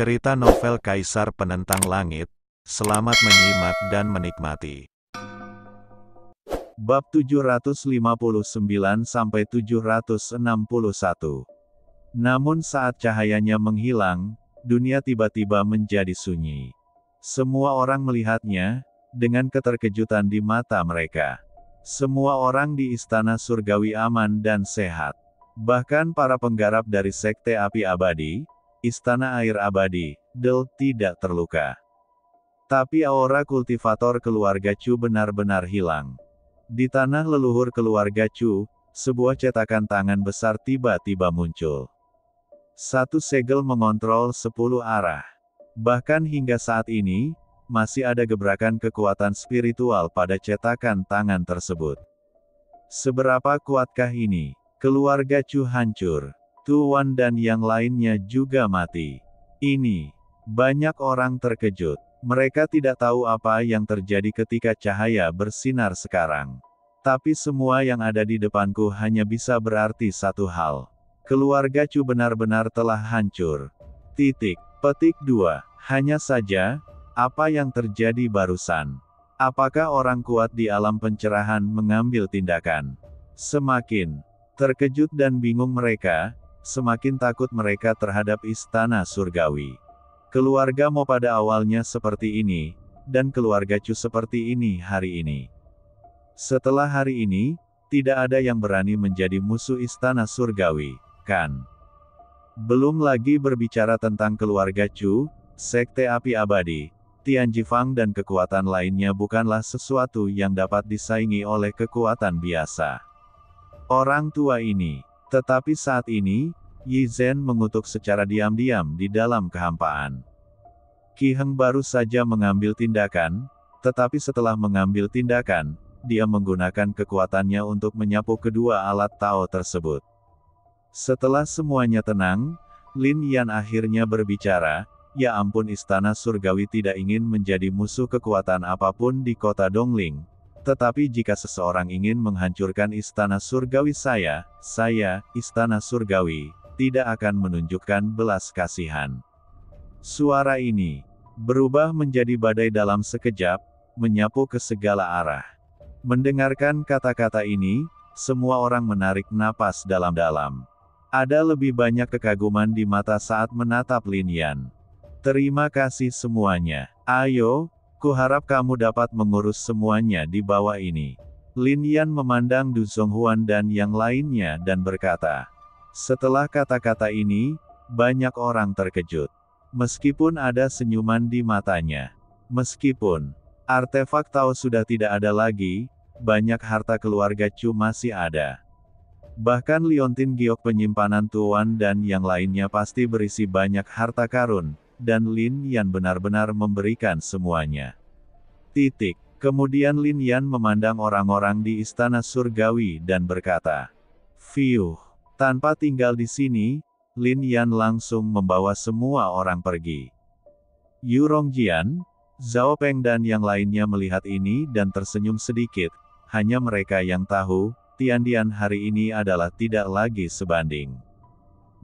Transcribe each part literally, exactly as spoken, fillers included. Cerita novel Kaisar Penentang Langit. Selamat menyimak dan menikmati. Bab tujuh ratus lima puluh sembilan sampai tujuh ratus enam puluh satu. Namun saat cahayanya menghilang, dunia tiba-tiba menjadi sunyi. Semua orang melihatnya, dengan keterkejutan di mata mereka. Semua orang di Istana Surgawi aman dan sehat. Bahkan para penggarap dari Sekte Api Abadi, Istana Air Abadi, Del, tidak terluka. Tapi aura kultivator keluarga Chu benar-benar hilang. Di tanah leluhur keluarga Chu, sebuah cetakan tangan besar tiba-tiba muncul. Satu segel mengontrol sepuluh arah. Bahkan hingga saat ini, masih ada gebrakan kekuatan spiritual pada cetakan tangan tersebut. Seberapa kuatkah ini? Keluarga Chu hancur. Tuan dan yang lainnya juga mati. Ini, banyak orang terkejut. Mereka tidak tahu apa yang terjadi ketika cahaya bersinar sekarang. Tapi semua yang ada di depanku hanya bisa berarti satu hal. Keluarga Chu benar-benar telah hancur. Titik. Petik dua. Hanya saja, apa yang terjadi barusan? Apakah orang kuat di alam pencerahan mengambil tindakan? Semakin terkejut dan bingung mereka, semakin takut mereka terhadap Istana Surgawi. Keluarga Mo pada awalnya seperti ini, dan keluarga Chu seperti ini hari ini. Setelah hari ini, tidak ada yang berani menjadi musuh Istana Surgawi, kan? Belum lagi berbicara tentang keluarga Chu, Sekte Api Abadi, Tianjian dan kekuatan lainnya bukanlah sesuatu yang dapat disaingi oleh kekuatan biasa. Orang tua ini, tetapi saat ini, Yi Zhen mengutuk secara diam-diam di dalam kehampaan. Qi Heng baru saja mengambil tindakan, tetapi setelah mengambil tindakan, dia menggunakan kekuatannya untuk menyapu kedua alat Tao tersebut. Setelah semuanya tenang, Lin Yan akhirnya berbicara, "Ya ampun, Istana Surgawi tidak ingin menjadi musuh kekuatan apapun di Kota Dongling. Tetapi jika seseorang ingin menghancurkan Istana Surgawi saya, saya, Istana Surgawi, tidak akan menunjukkan belas kasihan." Suara ini berubah menjadi badai dalam sekejap, menyapu ke segala arah. Mendengarkan kata-kata ini, semua orang menarik napas dalam-dalam. Ada lebih banyak kekaguman di mata saat menatap Lin Yan. "Terima kasih semuanya. Ayo, kuharap kamu dapat mengurus semuanya di bawah ini." Lin Yan memandang Du Zhonghuan dan yang lainnya dan berkata. Setelah kata-kata ini, banyak orang terkejut. Meskipun ada senyuman di matanya. Meskipun artefak Tao sudah tidak ada lagi, banyak harta keluarga Chu masih ada. Bahkan liontin giok penyimpanan Tuan dan yang lainnya pasti berisi banyak harta karun, dan Lin Yan benar-benar memberikan semuanya. Titik. Kemudian Lin Yan memandang orang-orang di Istana Surgawi dan berkata, "Fiuh." Tanpa tinggal di sini, Lin Yan langsung membawa semua orang pergi. Yu Rongjian, Zhao Peng dan yang lainnya melihat ini dan tersenyum sedikit, hanya mereka yang tahu, Tian Dian hari ini adalah tidak lagi sebanding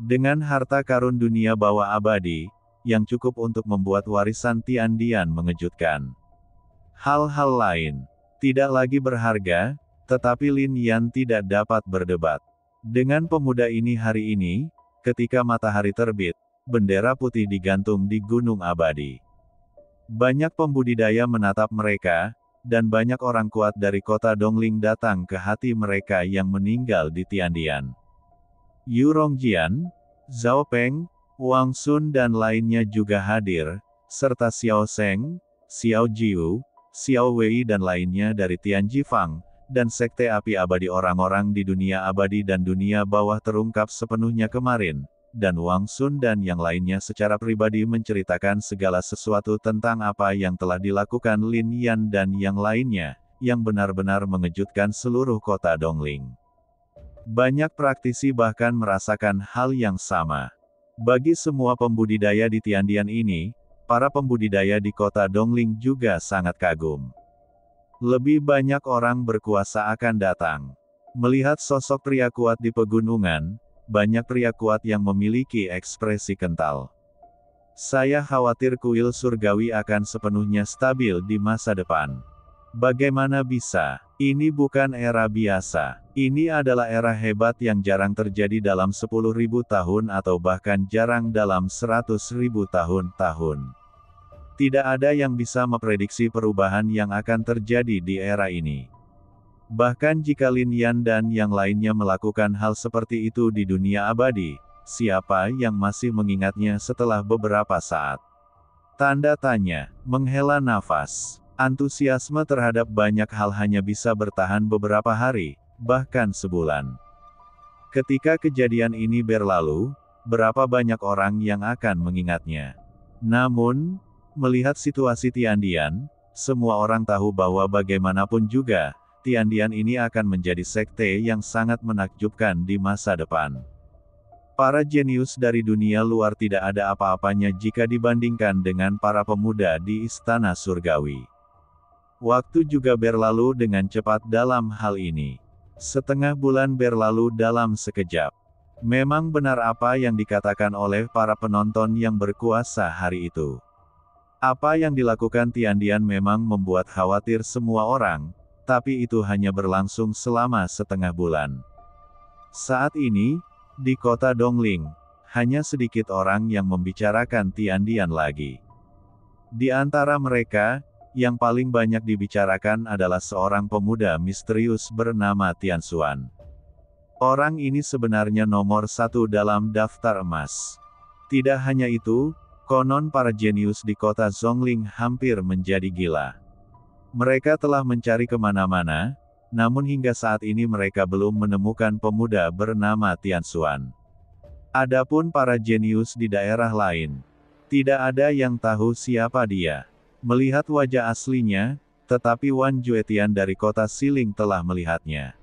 dengan harta karun dunia bawah abadi, yang cukup untuk membuat warisan Tian Dian mengejutkan. Hal-hal lain tidak lagi berharga, tetapi Lin Yan tidak dapat berdebat dengan pemuda ini hari ini. Ketika matahari terbit, bendera putih digantung di Gunung Abadi. Banyak pembudidaya menatap mereka, dan banyak orang kuat dari Kota Dongling datang ke hati mereka yang meninggal di Tiandian. Yu Rongjian, Zhao Peng, Wang Sun dan lainnya juga hadir, serta Xiao Seng, Xiao Jiu, Zhao Wei dan lainnya dari Tianjifang, dan Sekte Api Abadi. Orang-orang di dunia abadi dan dunia bawah terungkap sepenuhnya kemarin, dan Wang Sun dan yang lainnya secara pribadi menceritakan segala sesuatu tentang apa yang telah dilakukan Lin Yan dan yang lainnya, yang benar-benar mengejutkan seluruh Kota Dongling. Banyak praktisi bahkan merasakan hal yang sama. Bagi semua pembudidaya di Tiandian ini, para pembudidaya di Kota Dongling juga sangat kagum. Lebih banyak orang berkuasa akan datang. Melihat sosok pria kuat di pegunungan, banyak pria kuat yang memiliki ekspresi kental. Saya khawatir kuil surgawi akan sepenuhnya stabil di masa depan. Bagaimana bisa? Ini bukan era biasa. Ini adalah era hebat yang jarang terjadi dalam sepuluh ribu tahun atau bahkan jarang dalam seratus ribu tahun-tahun. Tidak ada yang bisa memprediksi perubahan yang akan terjadi di era ini. Bahkan jika Lin Yan dan yang lainnya melakukan hal seperti itu di dunia abadi, siapa yang masih mengingatnya setelah beberapa saat? Tanda tanya, menghela nafas. Antusiasme terhadap banyak hal hanya bisa bertahan beberapa hari, bahkan sebulan. Ketika kejadian ini berlalu, berapa banyak orang yang akan mengingatnya? Namun, melihat situasi Tian Dian, semua orang tahu bahwa bagaimanapun juga, Tian Dian ini akan menjadi sekte yang sangat menakjubkan di masa depan. Para jenius dari dunia luar tidak ada apa-apanya jika dibandingkan dengan para pemuda di Istana Surgawi. Waktu juga berlalu dengan cepat dalam hal ini. Setengah bulan berlalu dalam sekejap. Memang benar apa yang dikatakan oleh para penonton yang berkuasa hari itu. Apa yang dilakukan Tian Dian memang membuat khawatir semua orang, tapi itu hanya berlangsung selama setengah bulan. Saat ini, di kota Dongling, hanya sedikit orang yang membicarakan Tian Dian lagi. Di antara mereka, yang paling banyak dibicarakan adalah seorang pemuda misterius bernama Tian Xuan. Orang ini sebenarnya nomor satu dalam daftar emas. Tidak hanya itu, konon para jenius di kota Zhongling hampir menjadi gila. Mereka telah mencari kemana-mana, namun hingga saat ini mereka belum menemukan pemuda bernama Tian Xuan. Adapun para jenius di daerah lain, tidak ada yang tahu siapa dia. Melihat wajah aslinya, tetapi Wan Juetian dari kota Xiling telah melihatnya.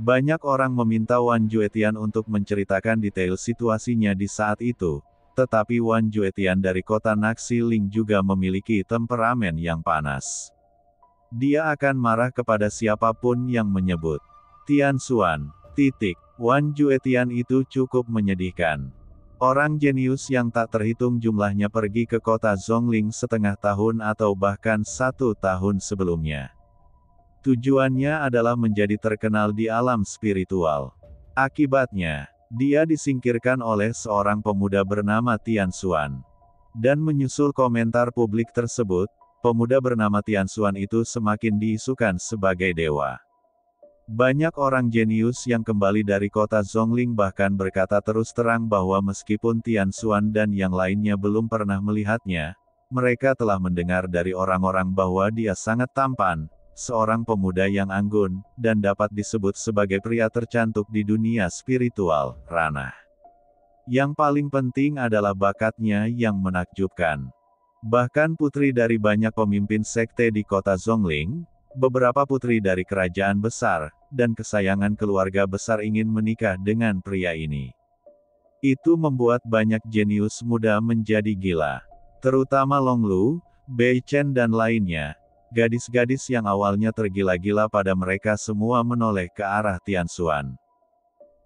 Banyak orang meminta Wan Juetian untuk menceritakan detail situasinya di saat itu, tetapi Wan Juetian dari kota Xiling juga memiliki temperamen yang panas. Dia akan marah kepada siapapun yang menyebut Tian Xuan, titik, Wan Juetian itu cukup menyedihkan. Orang jenius yang tak terhitung jumlahnya pergi ke kota Zhongling setengah tahun atau bahkan satu tahun sebelumnya. Tujuannya adalah menjadi terkenal di alam spiritual. Akibatnya, dia disingkirkan oleh seorang pemuda bernama Tian Xuan. Dan menyusul komentar publik tersebut, pemuda bernama Tian Xuan itu semakin diisukan sebagai dewa. Banyak orang jenius yang kembali dari kota Zhongling bahkan berkata terus terang bahwa meskipun Tian Xuan dan yang lainnya belum pernah melihatnya, mereka telah mendengar dari orang-orang bahwa dia sangat tampan, seorang pemuda yang anggun, dan dapat disebut sebagai pria tercantik di dunia spiritual, ranah. Yang paling penting adalah bakatnya yang menakjubkan. Bahkan putri dari banyak pemimpin sekte di kota Zhongling, beberapa putri dari kerajaan besar, dan kesayangan keluarga besar ingin menikah dengan pria ini. Itu membuat banyak jenius muda menjadi gila. Terutama Long Lu, Bei Chen dan lainnya, gadis-gadis yang awalnya tergila-gila pada mereka semua menoleh ke arah Tian Xuan.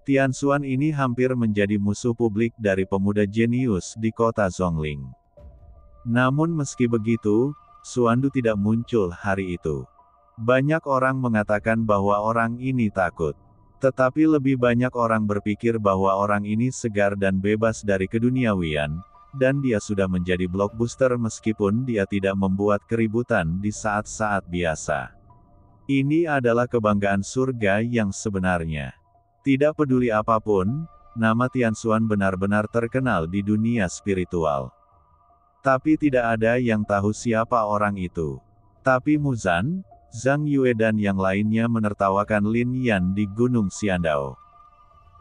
Tian Xuan ini hampir menjadi musuh publik dari pemuda jenius di kota Zhongling. Namun meski begitu, Xuandu tidak muncul hari itu. Banyak orang mengatakan bahwa orang ini takut. Tetapi lebih banyak orang berpikir bahwa orang ini segar dan bebas dari keduniawian, dan dia sudah menjadi blockbuster meskipun dia tidak membuat keributan di saat-saat biasa. Ini adalah kebanggaan surga yang sebenarnya. Tidak peduli apapun, nama Tian Xuan benar-benar terkenal di dunia spiritual. Tapi tidak ada yang tahu siapa orang itu. Tapi Muzan, Zhang Yue dan yang lainnya menertawakan Lin Yan di Gunung Xiandao.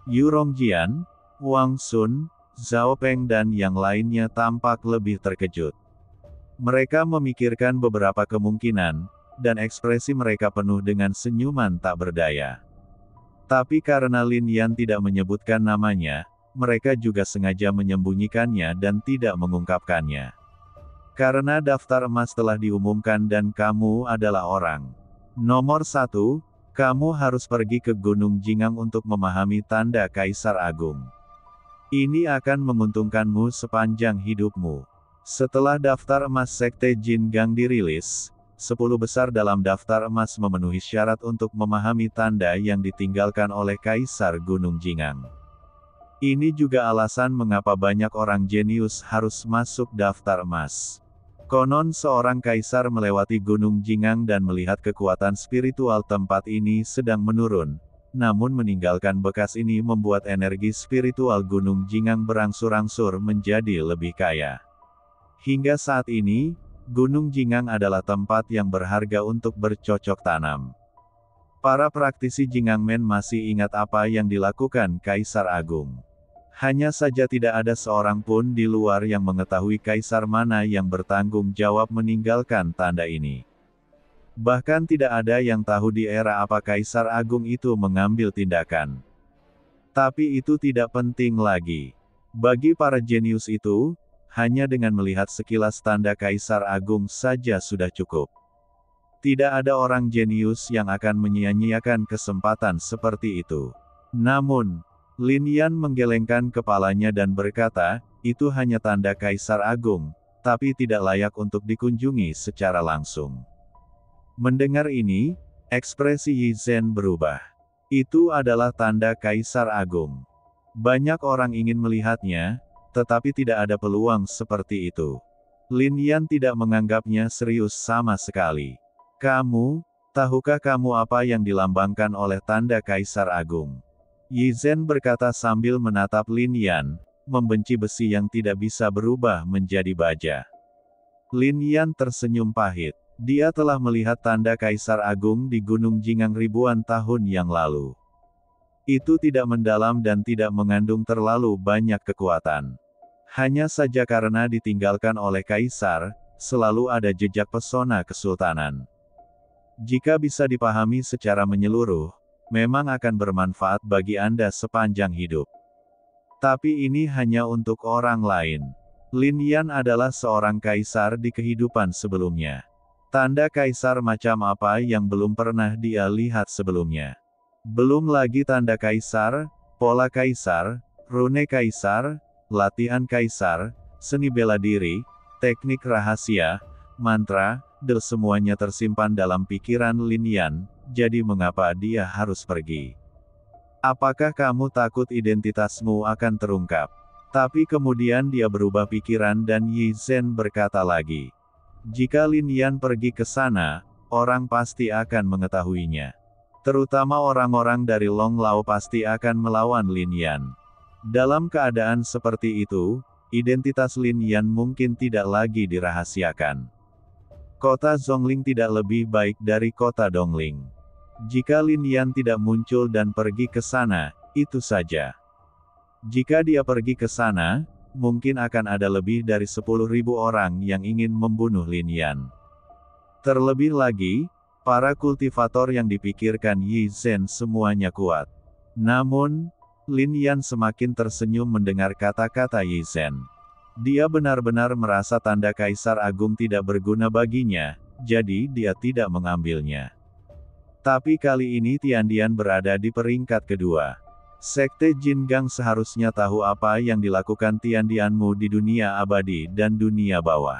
Yu Rongjian, Wang Sun, Zhao Peng dan yang lainnya tampak lebih terkejut. Mereka memikirkan beberapa kemungkinan, dan ekspresi mereka penuh dengan senyuman tak berdaya. Tapi karena Lin Yan tidak menyebutkan namanya, mereka juga sengaja menyembunyikannya dan tidak mengungkapkannya. Karena daftar emas telah diumumkan dan kamu adalah orang nomor satu, kamu harus pergi ke Gunung Jingang untuk memahami tanda Kaisar Agung. Ini akan menguntungkanmu sepanjang hidupmu. Setelah daftar emas Sekte Jingang dirilis, sepuluh besar dalam daftar emas memenuhi syarat untuk memahami tanda yang ditinggalkan oleh Kaisar Gunung Jingang. Ini juga alasan mengapa banyak orang jenius harus masuk daftar emas. Konon seorang kaisar melewati Gunung Jingang dan melihat kekuatan spiritual tempat ini sedang menurun, namun meninggalkan bekas ini membuat energi spiritual Gunung Jingang berangsur-angsur menjadi lebih kaya. Hingga saat ini, Gunung Jingang adalah tempat yang berharga untuk bercocok tanam. Para praktisi Jingangmen masih ingat apa yang dilakukan Kaisar Agung. Hanya saja tidak ada seorang pun di luar yang mengetahui kaisar mana yang bertanggung jawab meninggalkan tanda ini. Bahkan tidak ada yang tahu di era apa Kaisar Agung itu mengambil tindakan. Tapi itu tidak penting lagi. Bagi para jenius itu, hanya dengan melihat sekilas tanda Kaisar Agung saja sudah cukup. Tidak ada orang jenius yang akan menyia-nyiakan kesempatan seperti itu. Namun, Lin Yan menggelengkan kepalanya dan berkata, itu hanya tanda Kaisar Agung, tapi tidak layak untuk dikunjungi secara langsung. Mendengar ini, ekspresi Yi Zhen berubah. Itu adalah tanda Kaisar Agung. Banyak orang ingin melihatnya, tetapi tidak ada peluang seperti itu. Lin Yan tidak menganggapnya serius sama sekali. Kamu, tahukah kamu apa yang dilambangkan oleh tanda Kaisar Agung? Yi Zhen berkata sambil menatap Lin Yan, membenci besi yang tidak bisa berubah menjadi baja. Lin Yan tersenyum pahit. Dia telah melihat tanda Kaisar Agung di Gunung Jingang ribuan tahun yang lalu. Itu tidak mendalam dan tidak mengandung terlalu banyak kekuatan. Hanya saja karena ditinggalkan oleh Kaisar, selalu ada jejak pesona kesultanan. Jika bisa dipahami secara menyeluruh, memang akan bermanfaat bagi Anda sepanjang hidup. Tapi ini hanya untuk orang lain. Lin Yan adalah seorang Kaisar di kehidupan sebelumnya. Tanda Kaisar macam apa yang belum pernah dia lihat sebelumnya. Belum lagi tanda Kaisar, pola Kaisar, rune Kaisar, latihan Kaisar, seni bela diri, teknik rahasia, mantra, dan semuanya tersimpan dalam pikiran Lin Yan, jadi mengapa dia harus pergi? Apakah kamu takut identitasmu akan terungkap? Tapi kemudian dia berubah pikiran dan Yi Zhen berkata lagi. Jika Lin Yan pergi ke sana, orang pasti akan mengetahuinya. Terutama orang-orang dari Long Lao pasti akan melawan Lin Yan. Dalam keadaan seperti itu, identitas Lin Yan mungkin tidak lagi dirahasiakan. Kota Zhongling tidak lebih baik dari Kota Dongling. Jika Lin Yan tidak muncul dan pergi ke sana, itu saja. Jika dia pergi ke sana, mungkin akan ada lebih dari sepuluh ribu orang yang ingin membunuh Lin Yan. Terlebih lagi, para kultivator yang dipikirkan Yi Zhen semuanya kuat. Namun, Lin Yan semakin tersenyum mendengar kata-kata Yi Zhen. Dia benar-benar merasa tanda Kaisar Agung tidak berguna baginya, jadi dia tidak mengambilnya. Tapi kali ini Tian Dian berada di peringkat kedua. Sekte Jingang seharusnya tahu apa yang dilakukan Tian Dianmu di dunia abadi dan dunia bawah.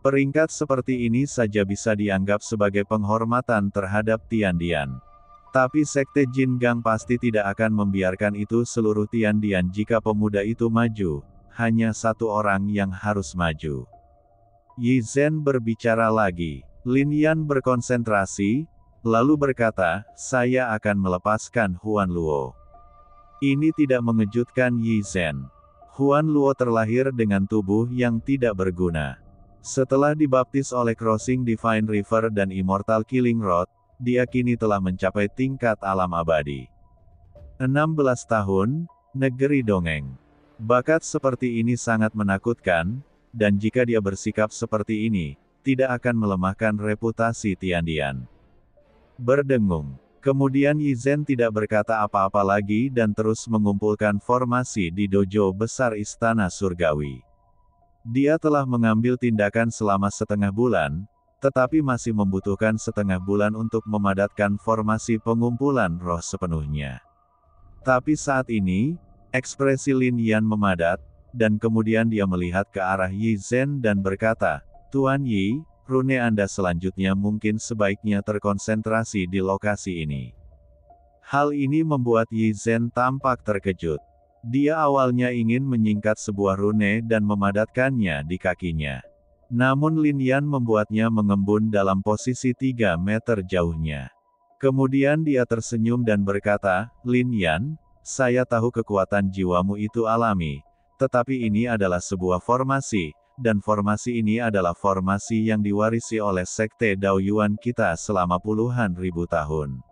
Peringkat seperti ini saja bisa dianggap sebagai penghormatan terhadap Tian Dian. Tapi Sekte Jingang pasti tidak akan membiarkan itu seluruh Tian Dian jika pemuda itu maju, hanya satu orang yang harus maju. Yi Zhen berbicara lagi, Lin Yan berkonsentrasi, lalu berkata, saya akan melepaskan Huan Luo. Ini tidak mengejutkan Yi Zhen. Huan Luo terlahir dengan tubuh yang tidak berguna. Setelah dibaptis oleh Crossing Divine River dan Immortal Killing Rod, dia kini telah mencapai tingkat alam abadi. enam belas tahun, negeri dongeng. Bakat seperti ini sangat menakutkan, dan jika dia bersikap seperti ini, tidak akan melemahkan reputasi Tian Dian. Berdengung. Kemudian Yi Zhen tidak berkata apa-apa lagi dan terus mengumpulkan formasi di dojo besar Istana Surgawi. Dia telah mengambil tindakan selama setengah bulan, tetapi masih membutuhkan setengah bulan untuk memadatkan formasi pengumpulan roh sepenuhnya. Tapi saat ini, ekspresi Lin Yan memadat, dan kemudian dia melihat ke arah Yi Zhen dan berkata, "Tuan Yi, rune Anda selanjutnya mungkin sebaiknya terkonsentrasi di lokasi ini." Hal ini membuat Yi Zhen tampak terkejut. Dia awalnya ingin menyingkat sebuah rune dan memadatkannya di kakinya. Namun Lin Yan membuatnya mengembun dalam posisi tiga meter jauhnya. Kemudian dia tersenyum dan berkata, "Lin Yan, saya tahu kekuatan jiwamu itu alami, tetapi ini adalah sebuah formasi, dan formasi ini adalah formasi yang diwarisi oleh Sekte Daoyuan kita selama puluhan ribu tahun.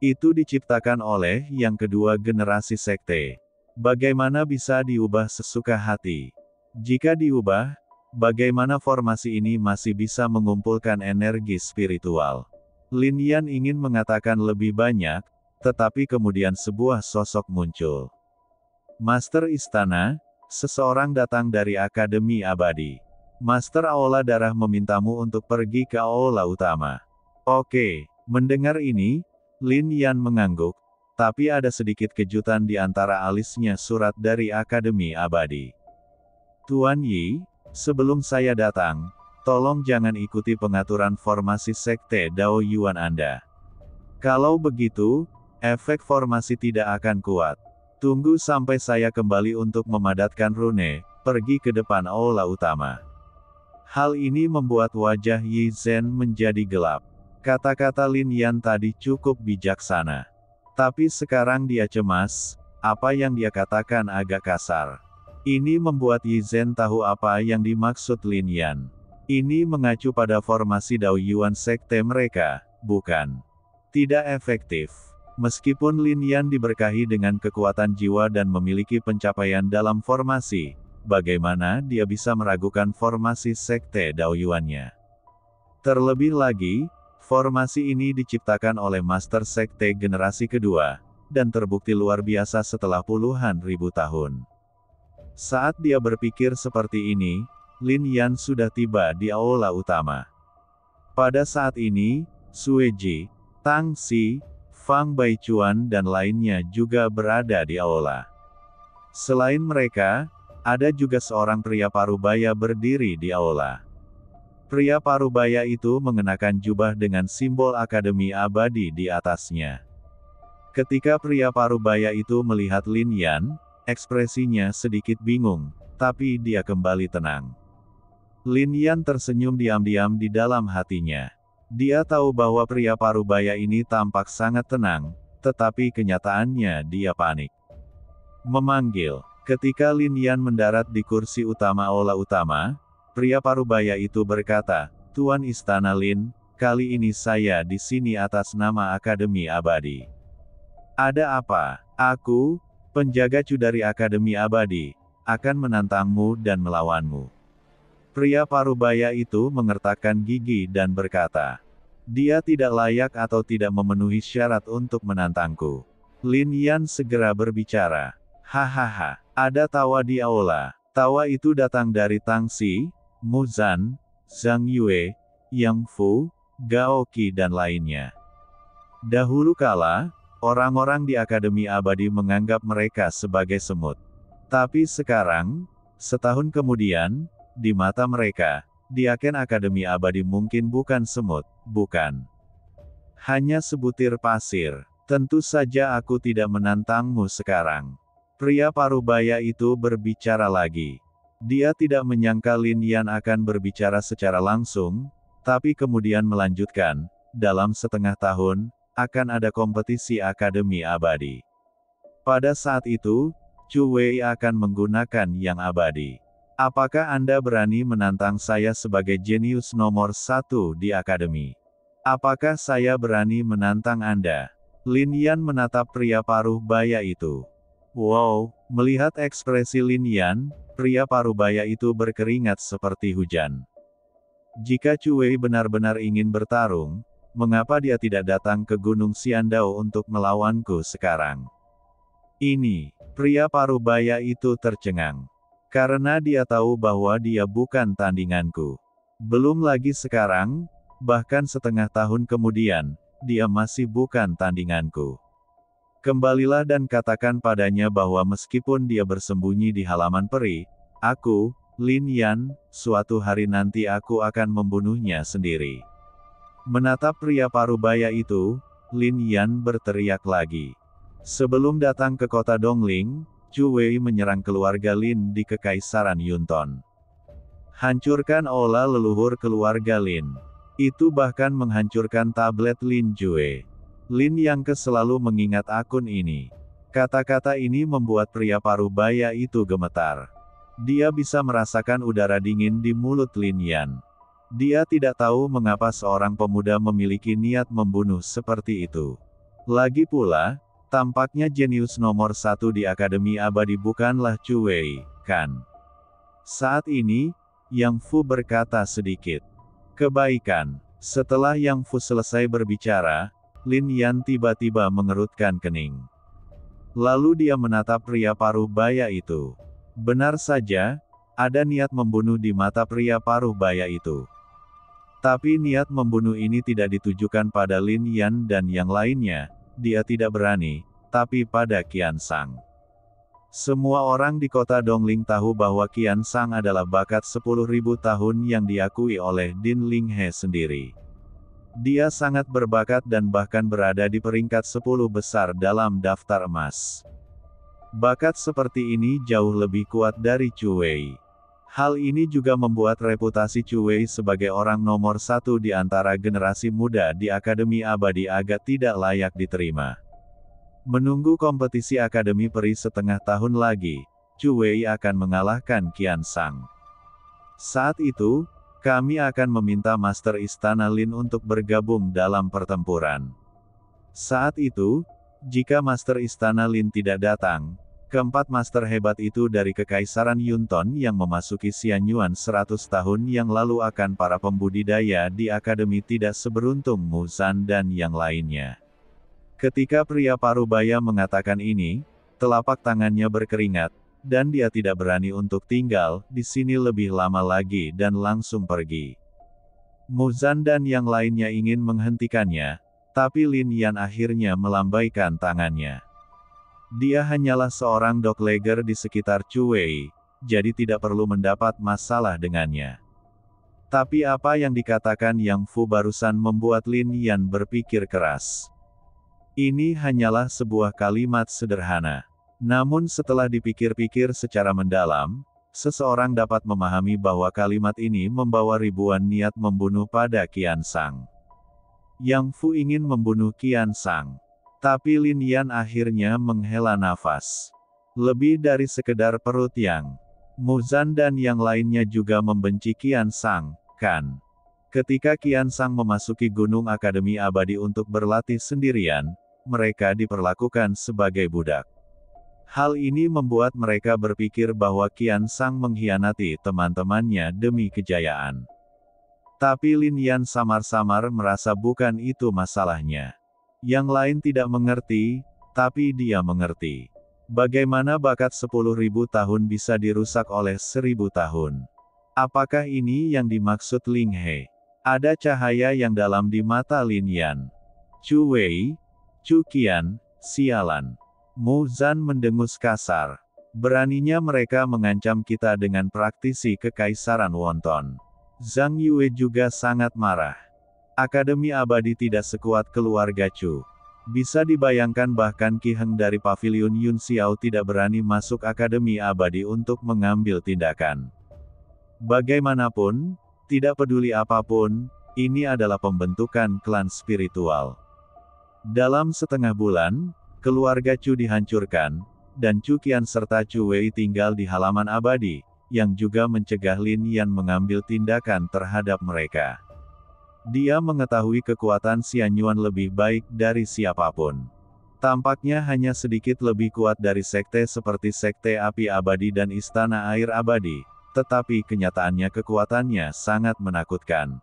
Itu diciptakan oleh yang kedua generasi Sekte. Bagaimana bisa diubah sesuka hati? Jika diubah, bagaimana formasi ini masih bisa mengumpulkan energi spiritual?" Lin Yan ingin mengatakan lebih banyak, tetapi kemudian sebuah sosok muncul. "Master Istana, seseorang datang dari Akademi Abadi. Master Aula Darah memintamu untuk pergi ke Aula Utama." "Oke." Mendengar ini, Lin Yan mengangguk. Tapi ada sedikit kejutan di antara alisnya. "Surat dari Akademi Abadi. Tuan Yi, sebelum saya datang, tolong jangan ikuti pengaturan formasi Sekte Daoyuan Anda. Kalau begitu, efek formasi tidak akan kuat. Tunggu sampai saya kembali untuk memadatkan rune, pergi ke depan Aula Utama." Hal ini membuat wajah Yi Zhen menjadi gelap. Kata-kata Lin Yan tadi cukup bijaksana. Tapi sekarang dia cemas, apa yang dia katakan agak kasar. Ini membuat Yi Zhen tahu apa yang dimaksud Lin Yan. Ini mengacu pada formasi Daoyuan sekte mereka, bukan? Tidak efektif. Meskipun Lin Yan diberkahi dengan kekuatan jiwa dan memiliki pencapaian dalam formasi, bagaimana dia bisa meragukan formasi sekte Daoyuannya? Terlebih lagi, formasi ini diciptakan oleh Master Sekte generasi kedua, dan terbukti luar biasa setelah puluhan ribu tahun. Saat dia berpikir seperti ini, Lin Yan sudah tiba di Aula Utama. Pada saat ini, Sueji, Tang Si, Fang Baichuan dan lainnya juga berada di Aula. Selain mereka, ada juga seorang pria parubaya berdiri di Aula. Pria parubaya itu mengenakan jubah dengan simbol Akademi Abadi di atasnya. Ketika pria parubaya itu melihat Lin Yan, ekspresinya sedikit bingung, tapi dia kembali tenang. Lin Yan tersenyum diam-diam di dalam hatinya. Dia tahu bahwa pria parubaya ini tampak sangat tenang, tetapi kenyataannya dia panik. Memanggil. Ketika Lin Yan mendarat di kursi utama Aula Utama, pria parubaya itu berkata, "Tuan Istana Lin, kali ini saya di sini atas nama Akademi Abadi." "Ada apa?" "Aku, penjaga Chu dari Akademi Abadi, akan menantangmu dan melawanmu." Pria parubaya itu mengertakkan gigi dan berkata, "Dia tidak layak atau tidak memenuhi syarat untuk menantangku." Lin Yan segera berbicara, "Hahaha." Ada tawa di aula. Tawa itu datang dari Tang Si, Muzan, Zhang Yue, Yang Fu, Gao Qi dan lainnya. Dahulu kala, orang-orang di Akademi Abadi menganggap mereka sebagai semut. Tapi sekarang, setahun kemudian, di mata mereka, Diaken Akademi Abadi mungkin bukan semut, bukan. Hanya sebutir pasir. "Tentu saja aku tidak menantangmu sekarang." Pria parubaya itu berbicara lagi. Dia tidak menyangka Lin Yan akan berbicara secara langsung, tapi kemudian melanjutkan, "Dalam setengah tahun, akan ada kompetisi Akademi Abadi. Pada saat itu, Chu Wei akan menggunakan yang abadi. Apakah Anda berani menantang saya sebagai jenius nomor satu di Akademi? Apakah saya berani menantang Anda?" Lin Yan menatap pria parubaya itu. "Wow." Melihat ekspresi Lin Yan, pria parubaya itu berkeringat seperti hujan. Jika Chu Wei benar-benar ingin bertarung, mengapa dia tidak datang ke Gunung Xiandao untuk melawanku sekarang? Ini, pria parubaya itu tercengang. Karena dia tahu bahwa dia bukan tandinganku. Belum lagi sekarang, bahkan setengah tahun kemudian, dia masih bukan tandinganku. Kembalilah dan katakan padanya bahwa meskipun dia bersembunyi di halaman peri, aku, Lin Yan, suatu hari nanti aku akan membunuhnya sendiri. Menatap pria parubaya itu, Lin Yan berteriak lagi. Sebelum datang ke kota Dongling, Chu Wei menyerang keluarga Lin di Kekaisaran Yuntun. Hancurkan olah leluhur keluarga Lin. Itu bahkan menghancurkan tablet Lin Jue. Lin Yang selalu mengingat akun ini. Kata-kata ini membuat pria parubaya itu gemetar. Dia bisa merasakan udara dingin di mulut Lin Yan. Dia tidak tahu mengapa seorang pemuda memiliki niat membunuh seperti itu. Lagi pula, tampaknya jenius nomor satu di Akademi Abadi bukanlah Chu Wei, kan? Saat ini, Yang Fu berkata sedikit. Kebaikan. Setelah Yang Fu selesai berbicara, Lin Yan tiba-tiba mengerutkan kening. Lalu dia menatap pria paruh baya itu. Benar saja, ada niat membunuh di mata pria paruh baya itu. Tapi niat membunuh ini tidak ditujukan pada Lin Yan dan yang lainnya, dia tidak berani, tapi pada Qian Sang. Semua orang di kota Dongling tahu bahwa Qian Sang adalah bakat sepuluh ribu tahun yang diakui oleh Din Linghe sendiri. Dia sangat berbakat dan bahkan berada di peringkat sepuluh besar dalam daftar emas. Bakat seperti ini jauh lebih kuat dari Chu Wei. Hal ini juga membuat reputasi Chu Wei sebagai orang nomor satu di antara generasi muda di Akademi Abadi agak tidak layak diterima. Menunggu kompetisi Akademi Peri setengah tahun lagi, Chu Wei akan mengalahkan Qian Sang. Saat itu, kami akan meminta Master Istana Lin untuk bergabung dalam pertempuran. Saat itu, jika Master Istana Lin tidak datang, keempat Master hebat itu dari Kekaisaran Yuntun yang memasuki Xianyuan seratus tahun yang lalu akan para pembudidaya di Akademi tidak seberuntung Muzan dan yang lainnya. Ketika pria parubaya mengatakan ini, telapak tangannya berkeringat, dan dia tidak berani untuk tinggal di sini lebih lama lagi dan langsung pergi. Muzan dan yang lainnya ingin menghentikannya, tapi Lin Yan akhirnya melambaikan tangannya. Dia hanyalah seorang doglegger di sekitar Chu Wei, jadi tidak perlu mendapat masalah dengannya. Tapi apa yang dikatakan Yang Fu barusan membuat Lin Yan berpikir keras. Ini hanyalah sebuah kalimat sederhana. Namun setelah dipikir-pikir secara mendalam, seseorang dapat memahami bahwa kalimat ini membawa ribuan niat membunuh pada Qian Sang. Yang Fu ingin membunuh Qian Sang. Tapi Lin Yan akhirnya menghela nafas. Lebih dari sekedar perut yang. Muzan dan yang lainnya juga membenci Qian Sang, kan? Ketika Qian Sang memasuki Gunung Akademi Abadi untuk berlatih sendirian, mereka diperlakukan sebagai budak. Hal ini membuat mereka berpikir bahwa Qian Sang mengkhianati teman-temannya demi kejayaan. Tapi Lin Yan samar-samar merasa bukan itu masalahnya. Yang lain tidak mengerti, tapi dia mengerti. Bagaimana bakat sepuluh ribu tahun bisa dirusak oleh seribu tahun? Apakah ini yang dimaksud Linghe? Ada cahaya yang dalam di mata Lin Yan. Chu Wei, Chu Qian, sialan. Muzan mendengus kasar. Beraninya mereka mengancam kita dengan praktisi Kekaisaran Wonton. Zhang Yue juga sangat marah. Akademi Abadi tidak sekuat keluarga Chu. Bisa dibayangkan bahkan Qi Heng dari Paviliun Yun Xiao tidak berani masuk Akademi Abadi untuk mengambil tindakan. Bagaimanapun, tidak peduli apapun, ini adalah pembentukan klan spiritual. Dalam setengah bulan, keluarga Chu dihancurkan, dan Chu Qian serta Chu Wei tinggal di halaman abadi, yang juga mencegah Lin Yan mengambil tindakan terhadap mereka. Dia mengetahui kekuatan Xianyuan lebih baik dari siapapun. Tampaknya hanya sedikit lebih kuat dari sekte seperti Sekte Api Abadi dan Istana Air Abadi, tetapi kenyataannya kekuatannya sangat menakutkan.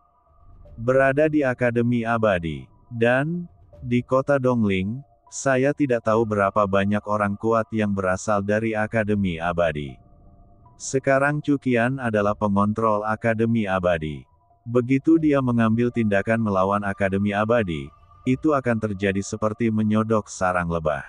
Berada di Akademi Abadi, dan di kota Dongling, saya tidak tahu berapa banyak orang kuat yang berasal dari Akademi Abadi. Sekarang Chu Qian adalah pengontrol Akademi Abadi. Begitu dia mengambil tindakan melawan Akademi Abadi, itu akan terjadi seperti menyodok sarang lebah.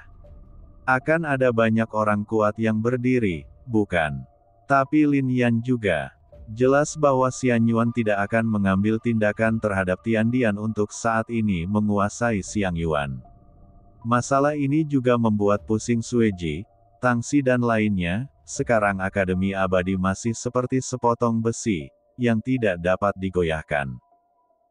Akan ada banyak orang kuat yang berdiri, bukan? Tapi Lin Yan juga. Jelas bahwa Xian Yuan tidak akan mengambil tindakan terhadap Tian Dian untuk saat ini menguasai Xiang Yuan. Masalah ini juga membuat pusing Sueji, Tang Si dan lainnya. Sekarang Akademi Abadi masih seperti sepotong besi, yang tidak dapat digoyahkan.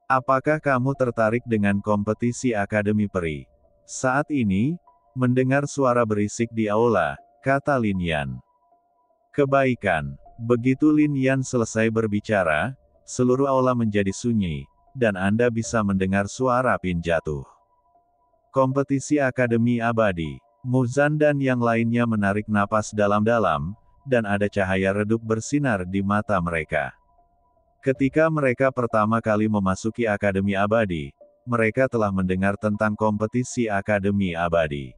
Apakah kamu tertarik dengan kompetisi Akademi Peri? Saat ini, mendengar suara berisik di aula, kata Lin Yan. Kebaikan. Begitu Lin Yan selesai berbicara, seluruh aula menjadi sunyi, dan Anda bisa mendengar suara pin jatuh. Kompetisi Akademi Abadi. Muzan dan yang lainnya menarik napas dalam-dalam, dan ada cahaya redup bersinar di mata mereka. Ketika mereka pertama kali memasuki Akademi Abadi, mereka telah mendengar tentang kompetisi Akademi Abadi.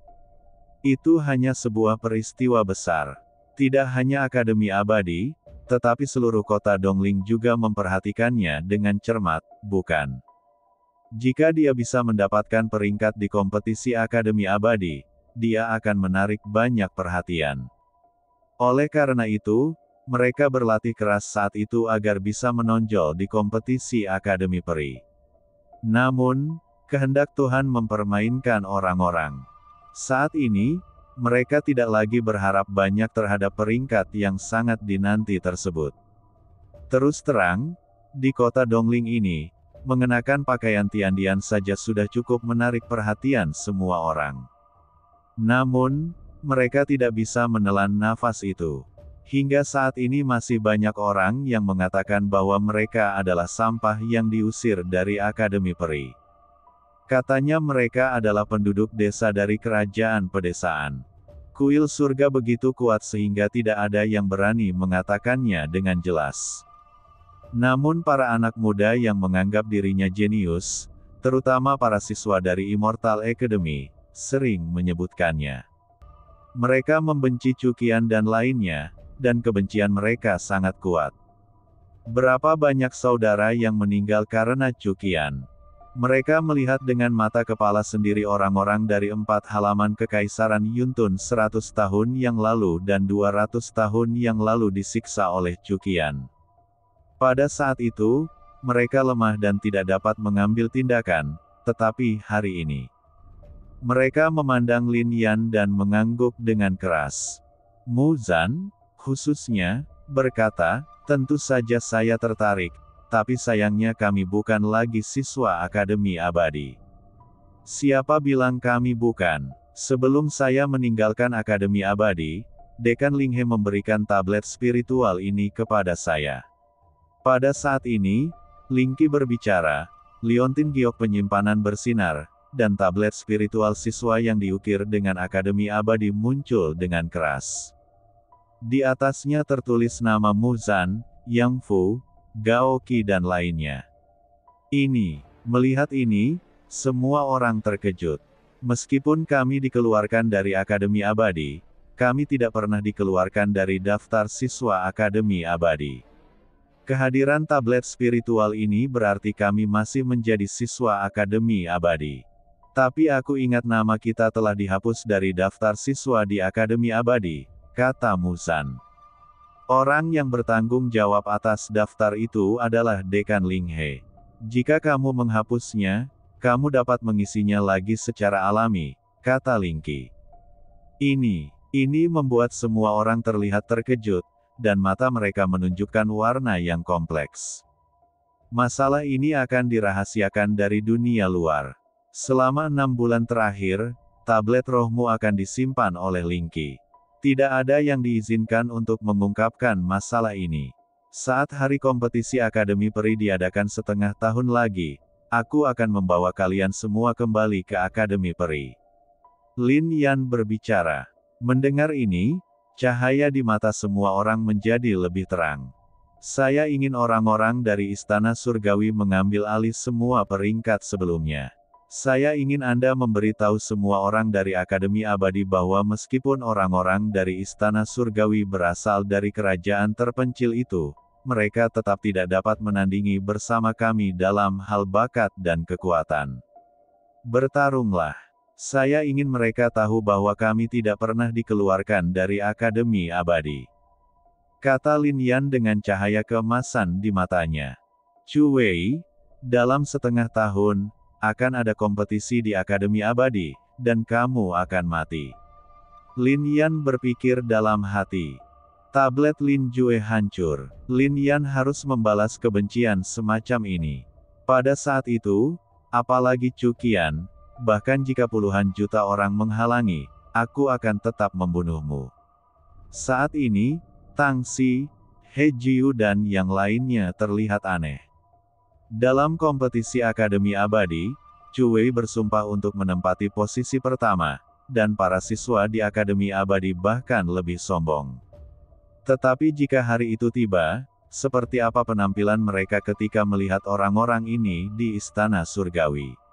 Itu hanya sebuah peristiwa besar. Tidak hanya Akademi Abadi, tetapi seluruh kota Dongling juga memperhatikannya dengan cermat, bukan? Jika dia bisa mendapatkan peringkat di kompetisi Akademi Abadi, dia akan menarik banyak perhatian. Oleh karena itu, mereka berlatih keras saat itu agar bisa menonjol di kompetisi Akademi Peri. Namun, kehendak Tuhan mempermainkan orang-orang. Saat ini, mereka tidak lagi berharap banyak terhadap peringkat yang sangat dinanti tersebut. Terus terang, di kota Dongling ini, mengenakan pakaian Tiandian saja sudah cukup menarik perhatian semua orang. Namun, mereka tidak bisa menelan nafas itu. Hingga saat ini masih banyak orang yang mengatakan bahwa mereka adalah sampah yang diusir dari Akademi Peri. Katanya mereka adalah penduduk desa dari kerajaan pedesaan. Kuil surga begitu kuat sehingga tidak ada yang berani mengatakannya dengan jelas. Namun para anak muda yang menganggap dirinya jenius, terutama para siswa dari Immortal Academy, sering menyebutkannya. Mereka membenci Chu Qian dan lainnya, dan kebencian mereka sangat kuat. Berapa banyak saudara yang meninggal karena Chu Qian? Mereka melihat dengan mata kepala sendiri orang-orang dari empat halaman Kekaisaran Yuntun seratus tahun yang lalu dan dua ratus tahun yang lalu disiksa oleh Chu Qian. Pada saat itu, mereka lemah dan tidak dapat mengambil tindakan, tetapi hari ini. Mereka memandang Lin Yan dan mengangguk dengan keras. Muzan, khususnya, berkata, tentu saja saya tertarik. Tapi sayangnya kami bukan lagi siswa Akademi Abadi. Siapa bilang kami bukan? Sebelum saya meninggalkan Akademi Abadi, Dekan Linghe memberikan tablet spiritual ini kepada saya. Pada saat ini, Lingki berbicara, liontin giok penyimpanan bersinar, dan tablet spiritual siswa yang diukir dengan Akademi Abadi muncul dengan keras. Di atasnya tertulis nama Muzan, Yang Fu, Gao Qi dan lainnya. Ini, melihat ini, semua orang terkejut. Meskipun kami dikeluarkan dari Akademi Abadi, kami tidak pernah dikeluarkan dari daftar siswa Akademi Abadi. Kehadiran tablet spiritual ini berarti kami masih menjadi siswa Akademi Abadi. Tapi aku ingat nama kita telah dihapus dari daftar siswa di Akademi Abadi, kata Muzan. Orang yang bertanggung jawab atas daftar itu adalah Dekan Linghe. Jika kamu menghapusnya, kamu dapat mengisinya lagi secara alami, kata Lingki. Ini, ini membuat semua orang terlihat terkejut, dan mata mereka menunjukkan warna yang kompleks. Masalah ini akan dirahasiakan dari dunia luar. Selama enam bulan terakhir, tablet rohmu akan disimpan oleh Lingki. Tidak ada yang diizinkan untuk mengungkapkan masalah ini. Saat hari kompetisi Akademi Peri diadakan setengah tahun lagi, aku akan membawa kalian semua kembali ke Akademi Peri. Lin Yan berbicara. Mendengar ini, cahaya di mata semua orang menjadi lebih terang. Saya ingin orang-orang dari Istana Surgawi mengambil alih semua peringkat sebelumnya. Saya ingin Anda memberitahu semua orang dari Akademi Abadi bahwa meskipun orang-orang dari Istana Surgawi berasal dari kerajaan terpencil itu, mereka tetap tidak dapat menandingi bersama kami dalam hal bakat dan kekuatan. Bertarunglah. Saya ingin mereka tahu bahwa kami tidak pernah dikeluarkan dari Akademi Abadi. Kata Lin Yan dengan cahaya keemasan di matanya. Chu Wei, dalam setengah tahun, akan ada kompetisi di Akademi Abadi, dan kamu akan mati. Lin Yan berpikir dalam hati. Tablet Lin Jue hancur. Lin Yan harus membalas kebencian semacam ini. Pada saat itu, apalagi Chu Qian, bahkan jika puluhan juta orang menghalangi, aku akan tetap membunuhmu. Saat ini, Tang Si, He Jiu dan yang lainnya terlihat aneh. Dalam kompetisi Akademi Abadi, Chu Wei bersumpah untuk menempati posisi pertama, dan para siswa di Akademi Abadi bahkan lebih sombong. Tetapi jika hari itu tiba, seperti apa penampilan mereka ketika melihat orang-orang ini di Istana Surgawi?